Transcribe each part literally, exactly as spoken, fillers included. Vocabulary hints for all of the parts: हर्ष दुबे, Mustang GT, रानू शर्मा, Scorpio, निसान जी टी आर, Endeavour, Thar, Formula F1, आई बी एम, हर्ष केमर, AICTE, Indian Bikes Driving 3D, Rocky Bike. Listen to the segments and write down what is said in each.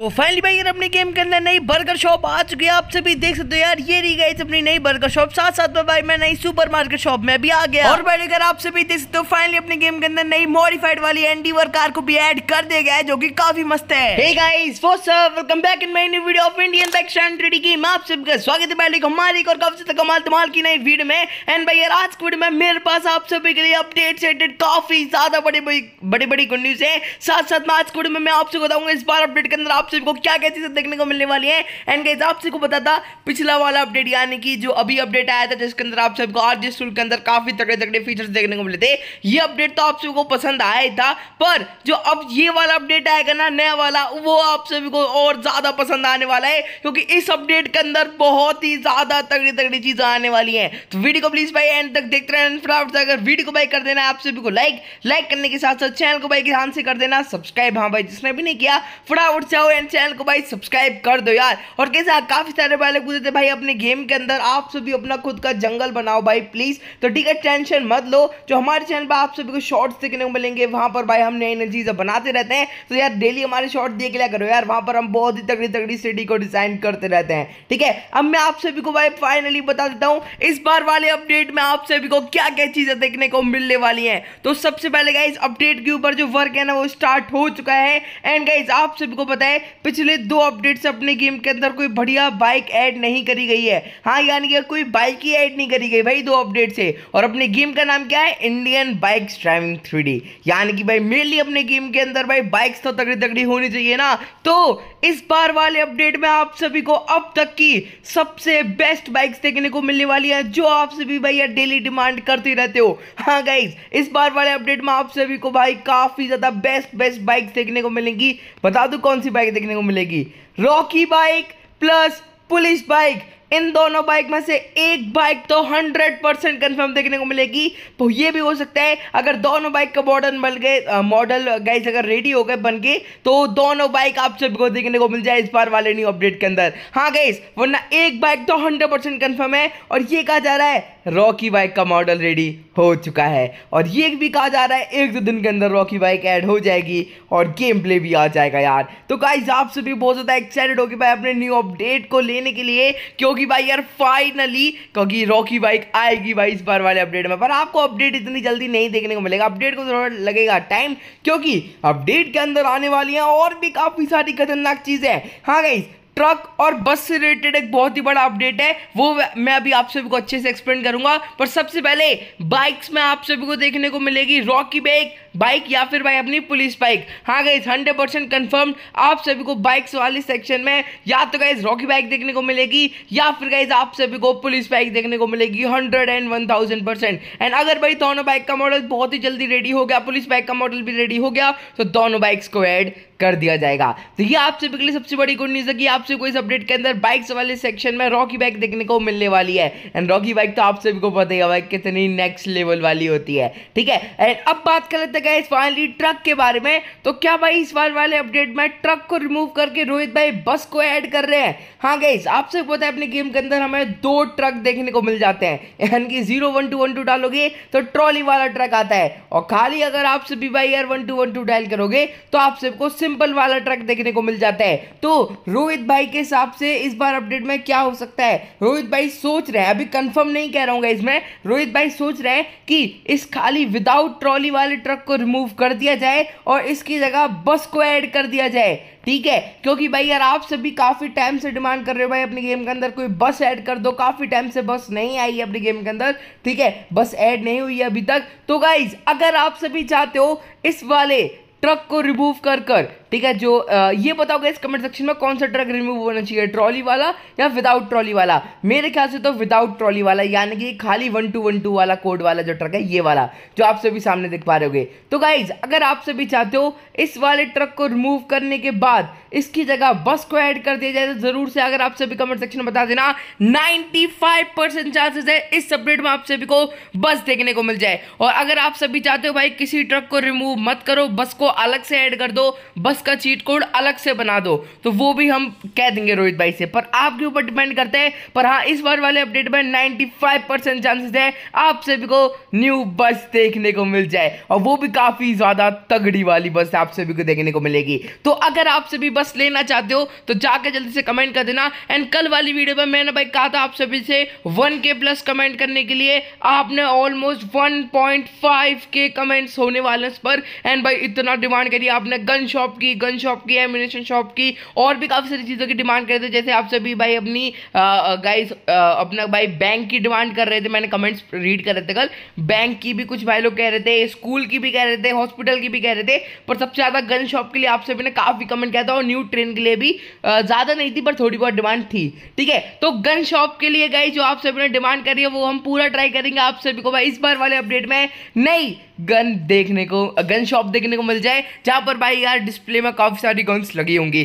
तो फाइनली भाई यार अपने गेम के अंदर नई बर्गर शॉप आ चुकी है, आप सभी देख सकते हो यार। ये रही गाइस अपनी नई बर्गर शॉप, साथ साथ में भाई मैं नई सुपरमार्केट शॉप में भी आ गया। और भाई अगर आप सभी देख सकते हो फाइनली अपने गेम के अंदर नई मॉडिफाइड वाली एंडीवर कार को भी ऐड कर दिया गया है, जो कि काफी मस्त है। Hey guys what's up, welcome back in my new video of Indian bikes driving three D game. आप सबका स्वागत है भाई हमारी और काफी ज्यादा कमाल धमाल की नई वीडियो में। एंड भाई यार आज की वीडियो में मेरे पास आप सभी के लिए अपडेट रिलेटेड काफी ज्यादा बड़ी बड़ी बड़ी गुड न्यूज है। साथ साथ में आज की वीडियो में मैं आपसे बताऊंगा इस बार अपडेट के अंदर आप सबको क्या क्या चीजें देखने को मिलने वाली है। एंड गाइस आप सबको पता था पिछला वाला अपडेट यानी कि जो अभी अपडेट आया था जिसके अंदर आप सबको आरजे स्टूल के अंदर काफी तगड़े तगड़े फीचर्स देखने को मिले थे, ये अपडेट तो आप सबको पसंद आया ही था। पर जो अब ये वाला अपडेट आएगा ना नया वाला, वो आप सभी को और ज्यादा पसंद आने वाला है, क्योंकि इस अपडेट के अंदर बहुत ही ज्यादा तगड़ी तगड़ी चीजें आने वाली है। तो वीडियो को प्लीज भाई एंड तक देखते रहे, अगर वीडियो को भाई कर देना आप सभी को लाइक, लाइक करने के साथ साथ चैनल को भाई के ध्यान से कर देना सब्सक्राइब। हाँ भाई जिसने भी नहीं किया फटाफट से एंड चैनल को भाई सब्सक्राइब कर दो यार। और कैसे काफी सारे भाई लोग पूछते थे भाई अपने गेम के अंदर आप सभी अपना खुद का जंगल बनाओ भाई प्लीज। तो ठीक है टेंशन मत लो, जो हमारे चैनल पर आप सभी को शॉर्ट्स देखने को मिलेंगे वहां पर भाई हम नई नई चीजें बनाते रहते हैं। तो यार डेली हमारे शॉर्ट देख लिया करो यार, वहां पर हम बहुत ही तगड़ी तगड़ी सिटी को डिजाइन करते रहते हैं। ठीक है अब मैं आप सभी को भाई फाइनली बता देता हूँ इस बार वाले अपडेट में आप सभी को क्या क्या चीजें देखने को मिलने वाली है। तो सबसे पहले गाइस अपडेट के ऊपर जो वर्क है ना वो स्टार्ट हो चुका है। एंड गाइस आप सभी को पता है पिछले दो अपडेट से अपने गेम के अंदर कोई बढ़िया बाइक ऐड नहीं करी गई है। हाँ यानी कि कोई बाइक ही ऐड नहीं करी गई भाई दो अपडेट से। और अपने गेम का नाम क्या है, Indian bikes driving three D. यानी कि भाई मेनली अपने गेम के अंदर भाई बाइक्स तो तगड़ी तगड़ी होनी चाहिए ना। तो इस बार वाले अपडेट में आप सभी को अब तक की सबसे बेस्ट बाइक्स देखने को मिलने वाली है, जो आप सभी भाई यार डेली डिमांड करते रहते हो। हाँ गाइज इस बार वाले अपडेट में आप सभी को भाई काफी ज्यादा बेस्ट बेस्ट बाइक्स देखने को मिलेंगी। बता दो कौन सी बाइक देखने को मिलेगी, Rocky bike plus police bike, इन दोनों बाइक में से एक बाइक तो हंड्रेड परसेंट कंफर्म देखने को मिलेगी। तो ये भी हो सकता है अगर दोनों बाइक का मॉडल बन गए, मॉडल गाइस अगर रेडी हो गए बन के, तो दोनों बाइक आप सभी को देखने को मिल जाए इस बार वाले न्यू अपडेट के अंदर। हाँ गाइस वरना एक बाइक तो हंड्रेड परसेंट कंफर्म है, और ये कहा जा रहा है रॉकी बाइक का मॉडल रेडी हो चुका है। और ये भी कहा जा रहा है एक दो दिन के अंदर रॉकी बाइक ऐड हो जाएगी और गेम प्ले भी आ जाएगा यार। तो गाइस आप सभी बहुत ज़्यादा एक्साइटेड होगी भाई अपने न्यू अपडेट को लेने के लिए, क्योंकि भाई यार फाइनली क्योंकि रॉकी बाइक आएगी भाई इस बार वाले अपडेट में। पर आपको अपडेट इतनी जल्दी नहीं देखने को मिलेगा, अपडेट को थोड़ा लगेगा टाइम, क्योंकि अपडेट के अंदर आने वाली हैं और भी काफी सारी खतरनाक चीजें हैं। हाँ गाइस ट्रक और बस से रिलेटेड एक बहुत ही बड़ा अपडेट है, वो मैं अभी आप सभी को अच्छे से एक्सप्लेन करूंगा। पर सबसे पहले बाइक्स में आप सभी को देखने को मिलेगी रॉकी बाइक बाइक या फिर भाई अपनी पुलिस बाइक। हाँ गाइस हंड्रेड परसेंट कन्फर्म आप सभी को बाइक्स वाले सेक्शन में या तो गाइस रॉकी बाइक देखने को मिलेगी या फिर गाइस आप सभी को पुलिस बाइक देखने को मिलेगी hundred and one thousand percent. And अगर भाई दोनों बाइक का मॉडल बहुत ही जल्दी रेडी हो गया, पुलिस बाइक का मॉडल भी रेडी हो गया, तो दोनों बाइक्स को ऐड कर दिया जाएगा। तो ये आप सभी के लिए सबसे बड़ी गुड न्यूज़ है कि आप सभी को इस अपडेट के अंदर बाइक्स वाले सेक्शन में रॉकी बाइक देखने को मिलने वाली है। एंड रॉकी बाइक तो आप सभी को पता ही है कितनी नेक्स्ट लेवल वाली होती है। ठीक है एंड अब बात कर लेते हैं फाइनली ट्रक के बारे में। तो क्या भाई इस बार वाले अपडेट में ट्रक को रिमूव करके रोहित भाई बस को ऐड कर रहे हैं। हाँ गाइस आप सभी को पता है अपने गेम के अंदर हमें दो ट्रक देखने को मिल जाते हैं, यानी कि zero one two one two डालोगे तो ट्रॉली वाला ट्रक आता है, और खाली अगर आप सभी भाई यार one two one two dial करोगे तो आप सबको सिंपल वाला ट्रक देखने को मिल जाता है। तो रोहित भाई के हिसाब से इस बार अपडेट में क्या हो सकता है, रोहित भाई सोच रहे हैं, अभी कंफर्म नहीं कह रहा हूँ इसमें, रोहित भाई सोच रहे हैं कि इस खाली विदाउट ट्रॉली वाले ट्रक को रिमूव कर दिया जाए और इसकी जगह बस को ऐड कर दिया जाए। ठीक है क्योंकि भाई यार आप सभी काफी टाइम से डिमांड कर रहे हो भाई अपने गेम के अंदर कोई बस ऐड कर दो, काफी टाइम से बस नहीं आई है अपने गेम के अंदर। ठीक है बस ऐड नहीं हुई है अभी तक। तो गाइज अगर आप सभी चाहते हो इस वाले ट्रक को रिमूव कर कर, ठीक है जो आ, ये बताओगे इस कमेंट सेक्शन में कौन सा ट्रक रिमूव होना चाहिए, ट्रॉली वाला या विदाउट ट्रॉली वाला। मेरे ख्याल से तो विदाउट ट्रॉली वाला, यानी कि खाली वन टू वन टू वाला कोड वाला जो ट्रक है, ये वाला जो आप सभी सामने देख पा रहे होगे। तो गाइज अगर आप सभी चाहते हो इस वाले ट्रक को रिमूव करने के बाद इसकी जगह बस को ऐड कर दिया जाए, तो जरूर से अगर आप सभी कमेंट सेक्शन में बता देना। नाइन्टी फाइव परसेंट चांसेस है इस अपडेट में आप सभी को बस देखने को मिल जाए। और अगर आप सभी चाहते हो भाई किसी ट्रक को रिमूव मत करो, बस को अलग से ऐड कर दो, बस उसका चीट कोड अलग से बना दो तो वो भी हम कह देंगे रोहित भाई से, पर आपके ऊपर डिपेंड करता है। पर हाँ, इस बार वाले अपडेट में पचानवे परसेंट चांसेस है आप सभी को न्यू बस देखने को मिल जाए, और वो भी काफी ज्यादा तगड़ी वाली बस आप सभी को देखने को मिलेगी। तो अगर आप सभी बस लेना चाहते हो तो जाकर जल्दी से कमेंट कर देना। एंड कल वाली वीडियो में मैंने भाई कहा था आप सभी से वन के प्लस कमेंट करने के लिए, आपने almost one point five K comments होने वाले इस पर। एंड भाई इतना डिमांड करी आपने, गन शॉप की गन शॉप की एम्यूनेशन शॉप की और भी काफी सारी चीजों की डिमांड कर रहे थे, जैसे आप सभी भाई अपनी गाइस अपना भाई बैंक की डिमांड कर रहे थे। मैंने कमेंट्स रीड कर रहे थे कल, बैंक की भी कुछ भाई लोग कह रहे थे, स्कूल की भी कह रहे थे, हॉस्पिटल की भी कह रहे थे, पर सबसे ज्यादा गन शॉप के लिए आप सभी ने काफी कमेंट किया था। और न्यू ट्रेन के लिए भी ज्यादा नहीं थी पर थोड़ी बहुत डिमांड थी, ठीक है। तो गन शॉप के लिए गाइस जो आप सभी ने डिमांड करी है वो हम पूरा ट्राई करेंगे आप सभी को भाई इस बार वाले अपडेट में नई गन देखने को गन शॉप देखने को मिल जाए, जहां पर भाई यार डिस्प्ले में काफी सारी गन्स लगी होंगी।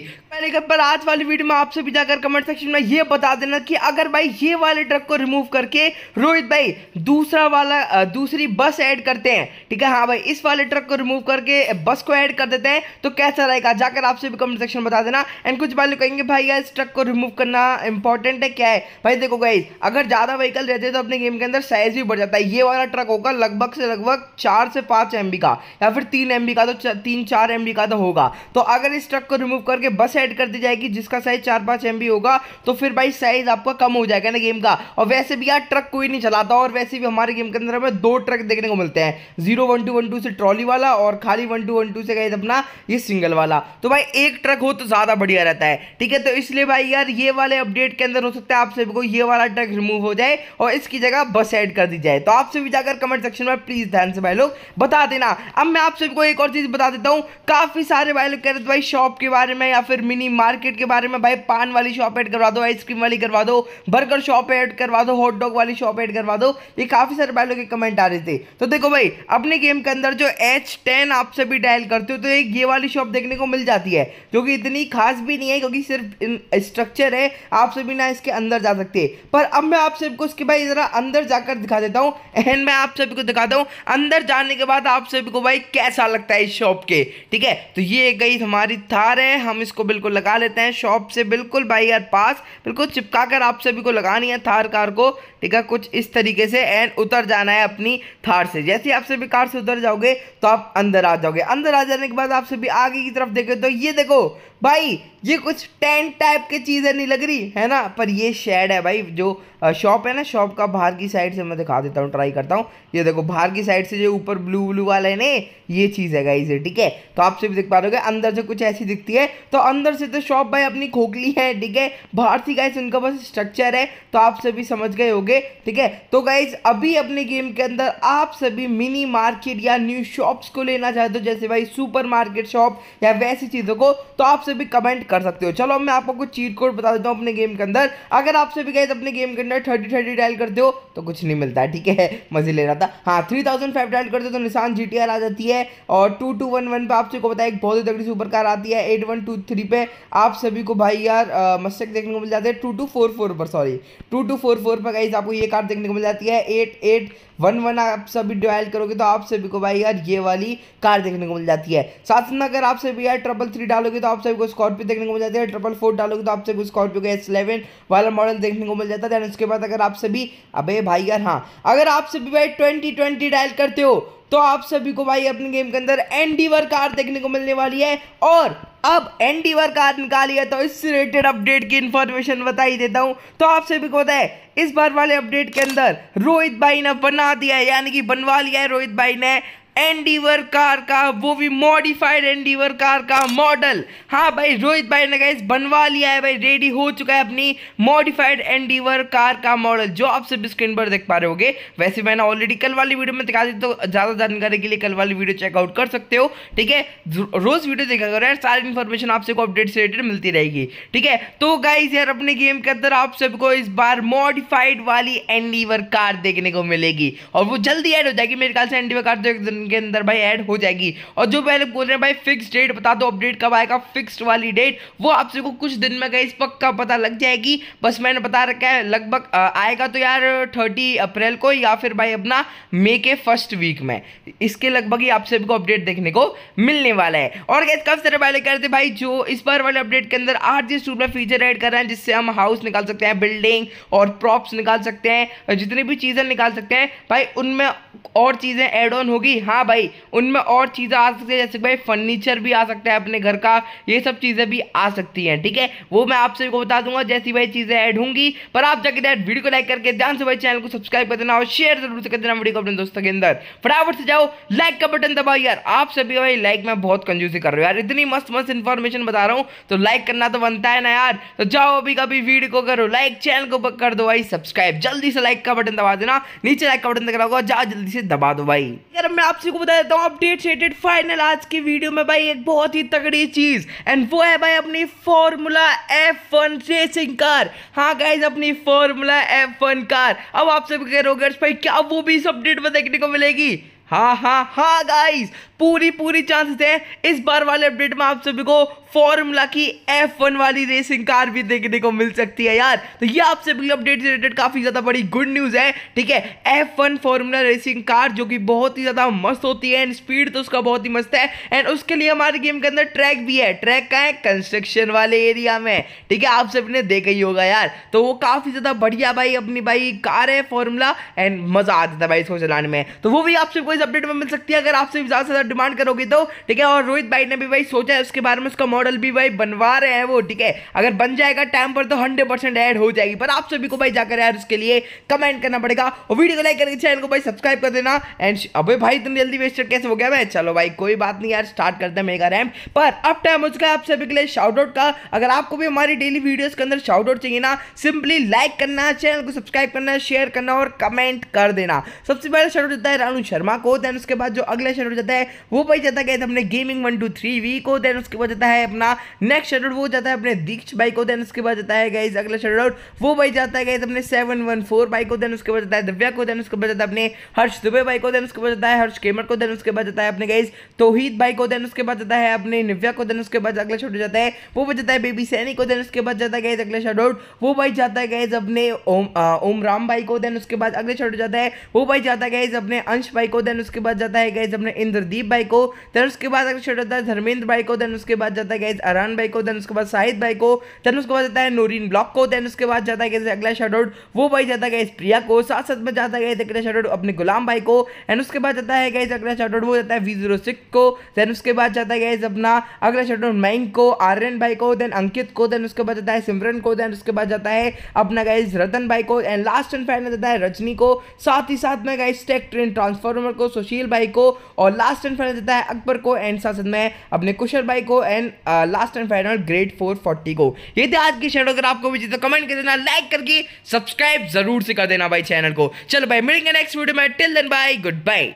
पर आज वाली वीडियो में आपसे भी जाकर कमेंट सेक्शन में ये बता देना कि अगर भाई ये वाले ट्रक को रिमूव करके रोहित भाई दूसरा वाला दूसरी बस ऐड करते हैं, ठीक है। हाँ भाई, इस वाले ट्रक को रिमूव करके बस को ऐड कर देते हैं तो कैसा रहेगा, जाकर आपसे भी कमेंट सेक्शन में बता देना। एंड कुछ भाई लोग कहेंगे भाई यार इस ट्रक को रिमूव करना इंपॉर्टेंट है, क्या है भाई। देखो गाइस, अगर ज्यादा व्हीकल रहते तो अपने गेम के अंदर साइज भी बढ़ जाता है। ये वाला ट्रक होगा लगभग से लगभग चार से पांच एमबी का या फिर तीन एमबी का, तो तीन चार एमबी का तो होगा। तो अगर इस ट्रक को रिमूव करके बस ऐड कर दी जाएगी जिसका साइज चार पांच एमबी होगा तो फिर भाई साइज आपका कम हो जाएगा ना गेम का। और वैसे भी यार ट्रक कोई नहीं चलाता, और वैसे भी हमारे गेम के अंदर हमें दो ट्रक देखने को मिलते हैं, zero one two one two से ट्रॉली वाला और खाली वन टू वन टू से गाइस अपना ये सिंगल वाला। तो भाई एक ट्रक हो तो ज्यादा बढ़िया रहता है, ठीक है। तो इसलिए भाई यार ये वाले अपडेट के अंदर हो सकता है आप सभी को ये वाला ट्रक रिमूव हो जाए और इसकी जगह बस ऐड कर दी जाए। तो आप सभी जाकर कमेंट सेक्शन में प्लीज ध्यान से भाई लोग बता देना। अब मैं आप सभी को एक और चीज बता देता हूँ, काफी सारे भाई लोग कह रहे थे भाई शॉप के बारे में या फिर मिनी मार्केट के बारे में, भाई पान वाली शॉप ऐड करवा दो, आइसक्रीम वाली करवा दो, बर्गर शॉप ऐड करवा दो, हॉट डॉग वाली शॉप ऐड करवा दो। ये काफी सारे भाई लोग के कमेंट आ रहे थे। तो देखो भाई, अपने गेम के अंदर जो एच टेन आप सभी डायल करते हो तो एक ये वाली शॉप देखने को मिल जाती है, जो कि इतनी खास भी नहीं है क्योंकि सिर्फ स्ट्रक्चर है, आप सभी ना इसके अंदर जा सकते। पर अब मैं आप सबको इसके भाई जरा अंदर जाकर दिखा देता हूँ। एंड मैं आप सभी को दिखाता हूँ अंदर जाने के बाद आप सभी को भाई कैसा लगता है इस शॉप के, ठीक है। तो ये गई हमारी थार है, हम इसको बिल्कुल लगा लेते हैं शॉप से बिल्कुल भाई यार पास, बिल्कुल चिपका कर आप सभी को लगानी है थार कार को, ठीक है, कुछ इस तरीके से। एंड उतर जाना है अपनी थार से, जैसे आप सभी कार से उतर जाओगे तो आप अंदर आ जाओगे। अंदर आ जाने के बाद आप सभी आगे की तरफ देखे तो ये देखो भाई, ये कुछ टेंट टाइप की चीजें नहीं लग रही है ना, पर ये शेड है भाई। जो शॉप है ना, शॉप का बाहर की साइड से मैं दिखा देता हूँ, ट्राई करता हूँ। ये देखो बाहर की साइड से जो ऊपर ब्लू ब्लू वाला है ना, ये चीज़ है गाइस, ठीक है। तो आप सभी देख पा रहे हो अंदर से कुछ ऐसी दिखती है। तो अंदर से तो शॉप भाई अपनी खोखली है, ठीक है, बाहर से गाइस उनका बस स्ट्रक्चर है। तो आप सभी समझ गए होगे, ठीक है। तो गाइस अभी अपने गेम के अंदर आप सभी मिनी मार्केट या न्यू शॉप्स को लेना चाहते हो, जैसे भाई सुपर मार्केट शॉप या वैसी चीज़ों को, तो आप सभी कमेंट कर सकते हो। चलो मैं आपको कुछ चीट कोड बता देता हूँ अपने गेम के अंदर। अगर आप सभी गाइस अपने गेम के अंदर थर्टी थर्टी डायल करते हो तो कुछ नहीं मिलता है, ठीक है, मजे ले रहा था। हाँ, थ्री थाउजेंड फाइव डायल करते हो तो निसान जी टी आर आ जाती है, और टू टू वन वन पर आप सभी को बताया एक बहुत ही तगड़ी सुपर कार आती है। एट वन टू थ्री पे आप सभी को भाई यार मस्टैक देखने को मिल जाते हैं। टू टू फोर फोर पर sorry two two four four पर गाइस आपको ये कार देखने को मिल जाती है। एट एट वन वन आप सभी डायल करोगे तो आप सभी को भाई यार ये वाली कार देखने को मिल जाती है। साथ में अगर आप सभी यार ट्रिपल थ्री डालोगे तो आप सभी को स्कॉर्पियो देखने को मिल जाती है। ट्रिपल फोर डालोगे तो आप सभी को स्कॉर्पियो का एस इलेवन वाला मॉडल देखने को मिल जाता है। उसके बाद अगर आप सभी अबे भाई यार हाँ अगर आप सभी भाई ट्वेंटी ट्वेंटी डायल करते हो तो आप सभी को भाई अपने गेम के अंदर एंडीवर कार देखने को मिलने वाली है। और अब एंडीवर कार निकाली है तो इससे रिलेटेड अपडेट की इन्फॉर्मेशन बता ही देता हूं। तो आप सभी को पता है इस बार वाले अपडेट के अंदर रोहित भाई ने बना दिया है, यानी कि बनवा लिया है रोहित भाई ने एंडीवर कार का, वो भी मॉडिफाइड एंडीवर कार का मॉडल। हाँ भाई, रोहित भाई ने गाइस बनवा लिया है भाई, रेडी हो चुका है अपनी मॉडिफाइड एंडीवर कार का मॉडल, जो आप सभी स्क्रीन पर देख पा रहे होगे। वैसे मैंने ऑलरेडी कल वाली वीडियो में दिखा दी, तो ज़्यादा जानकारी के लिए कल वाली वीडियो चेकआउट कर सकते हो, ठीक है। रोज़ वीडियो देखा करो यार, सारी इन्फॉर्मेशन आप सबको अपडेट से रिलेटेड मिलती रहेगी, ठीक है। तो गाइस यार अपने गेम के अंदर आप सबको इस बार मॉडिफाइड वाली एंडीवर कार देखने को मिलेगी और वो जल्दी ऐड हो जाएगी मेरे ख्याल से। एंडीवर कार तो एक के अंदर भाई ऐड हो जाएगी। और जो पहले बोल रहे हैं भाई फिक्स डेट बता दो अपडेट कब आएगा, फिक्स्ड वाली डेट वो आपसे को कुछ दिन में गाइस पक्का पता लग जाएगी। बस मैंने बता रखा है लगभग आएगा तो यार थर्टी अप्रैल को या फिर भाई अपना मई के फर्स्ट वीक में, इसके लगभग ही आप सभी को अपडेट देखने को मिलने वाला है। और गाइस काफी सारे वाले करते भाई जो इस बार वाले अपडेट के अंदर आरजी सूट में फीचर ऐड कर रहे हैं जिससे हम हाउस निकाल सकते हैं, बिल्डिंग और प्रॉप्स निकाल सकते हैं, जितनी भी चीजें निकाल सकते हैं भाई उनमें और चीजें ऐड ऑन होगी। हाँ भाई उनमें और चीजें आ सकती है जैसे भाई फर्नीचर भी आ सकता है अपने घर का, ये सब चीजें भी आ सकती हैं। ठीक है वो मैं आप सभी को बता दूंगा जैसी भाई चीजें ऐड होंगी। पर आप जाके डायरेक्ट वीडियो को लाइक करके ध्यान से भाई चैनल को सब्सक्राइब कर देना और शेयर जरूर से कर देना वीडियो को अपने दोस्तों के अंदर। फटाफट से जाओ लाइक का बटन दबाओ यार, आप सभी भाई लाइक में बहुत कंजूसी कर रहे हो यार, इतनी मस्त मस्त इन्फॉर्मेशन बता रहा हूँ तो लाइक करना तो बनता है ना यार। तो जाओ अभी कभी वीडियो को करो लाइक, चैनल को कर दो भाई सब्सक्राइब, जल्दी से लाइक का बटन दबा देना, नीचे लाइक का बटन दिख रहा होगा जा जल्दी से दबा दो भाई। यार मैं आप सभी को बता देता हूँ अपडेट सेटेड फाइनल आज की वीडियो में भाई एक बहुत ही तगड़ी चीज एंड वो है भाई अपनी formula F one racing car. हाँ गाइस अपनी फॉर्मूला एफ वन कार अब आप सभी कह रहे हो भाई क्या वो भी इस अपडेट में देखने को मिलेगी। हाँ हाँ हाँ गाइस पूरी पूरी चांसेस है इस बार वाले अपडेट में आप सभी को फॉर्मूला की एफ वन वाली रेसिंग कार भी देखने को मिल सकती है यार। तो ये आप सभी अपडेट से रिलेटेड काफी ज्यादा बड़ी गुड न्यूज है। ठीक है F one formula racing car जो कि बहुत ही ज्यादा मस्त होती है एंड स्पीड तो उसका बहुत ही मस्त है एंड उसके लिए हमारे गेम के अंदर ट्रैक भी है। ट्रैक का है कंस्ट्रक्शन वाले एरिया में, ठीक है आप सभी ने देखा ही होगा यार। तो वो काफी ज्यादा बढ़िया भाई अपनी भाई कार है फॉर्मूला एंड मजा आ जाता है भाई इसको चलाने में। तो वो भी आप सबको इस अपडेट में मिल सकती है अगर आपसे ज्यादा से ज्यादा डिमांड करोगे तो। ठीक है और रोहित भाई ने भी भाई सोचा है उसके बारे में, उसका मॉडल भी भाई बनवा रहे हैं वो। ठीक है अगर बन जाएगा टाइम पर तो हंड्रेड परसेंट ऐड हो जाएगी। पर आप सभी को भाई जाकर यार उसके लिए कमेंट करना पड़ेगा और वीडियो को लाइक करके चैनल को भाई सब्सक्राइब कर देना एंड अबे भाई इतनी जल्दी वेस्टेड कैसे हो गया मैं। चलो भाई कोई बात नहीं यार स्टार्ट करते हैं मेगा रैंप पर। अब टाइम हो चुका है आप सभी के लिए शाउट आउट का। अगर आपको भी हमारी डेली वीडियोस के अंदर शाउट आउट चाहिए ना सिंपली लाइक करना, चैनल को सब्सक्राइब करना, शेयर करना और कमेंट कर देना। सबसे पहले शाउट आउट जाता है रानू शर्मा को, देन उसके बाद जो अगला शाउट आउट जाता है वो भाई जाता है अपने gaming one two three V को, देन उसके बाद जाता है अपना नेक्स्ट शटआउट वो जाता है अपने दीक्ष भाई को, देन उसके बाद जाता है गाइस अगला शटआउट वो भाई जाता है गाइस अपने सेवन वन फोर भाई को, देन उसके बाद जाता है दिव्या को, देन उसके बाद जाता है अपने हर्ष दुबे भाई को, देन उसके बाद जाता है हर्ष केमर को, देन उसके बाद जाता है अपने गाइस तौहीद भाई को, देन उसके बाद जाता है अपने निव्या को, देन उसके बाद अगला शटआउट जाता है वो भाई जाता है बेबी सैनी को, देन उसके बाद जाता है गाइस अगला शटआउट वो भाई जाता है गाइस अपने ओम ओम राम भाई को, देन उसके बाद अगला शटआउट जाता है वो भाई जाता है गाइस अपने अंश भाई को, देन उसके बाद जाता है गाइस अपने इंद्रदीप भाई को, देन उसके बाद अगला शटआउट जाता है धर्मेंद्र भाई को, देन उसके बाद जाता है गाइस अरान भाई को, देन उसके बाद साहिद भाई को, देन उसके बाद जाता है नूरीन ब्लॉक को, देन उसके बाद जाता है गाइस अगला शटआउट वो भाई जाता है गाइस प्रिया को, साथ साथ में जाता है गाइस अगला शटआउट अपने गुलाम भाई को, एंड उसके बाद जाता है गाइस अगला शटआउट वो जाता है वी ज़ीरो सिक्स को, देन उसके बाद जाता है गाइस अपना अगला शटआउट मैंग को, आर्यन भाई को, देन अंकित को, देन उसके बाद जाता है सिमरन को, देन उसके बाद जाता है अपना गाइस रतन भाई को एंड लास्ट एंड फाइनल जाता है रजनी को, साथ ही साथ में गाइस टेक ट्रेन ट्रांसफार्मर को, सुशील भाई को और लास्ट एंड फाइनल जाता है अकबर को एंड साथ साथ में अपने कुशल भाई को and last and final grade four forty को। ये थे आज की शैडो, अगर आपको भी चाहिए तो कमेंट कर देना, लाइक करके सब्सक्राइब जरूर से कर देना भाई चैनल को। चलो भाई मिलेंगे नेक्स्ट वीडियो में, till then bye, good bye.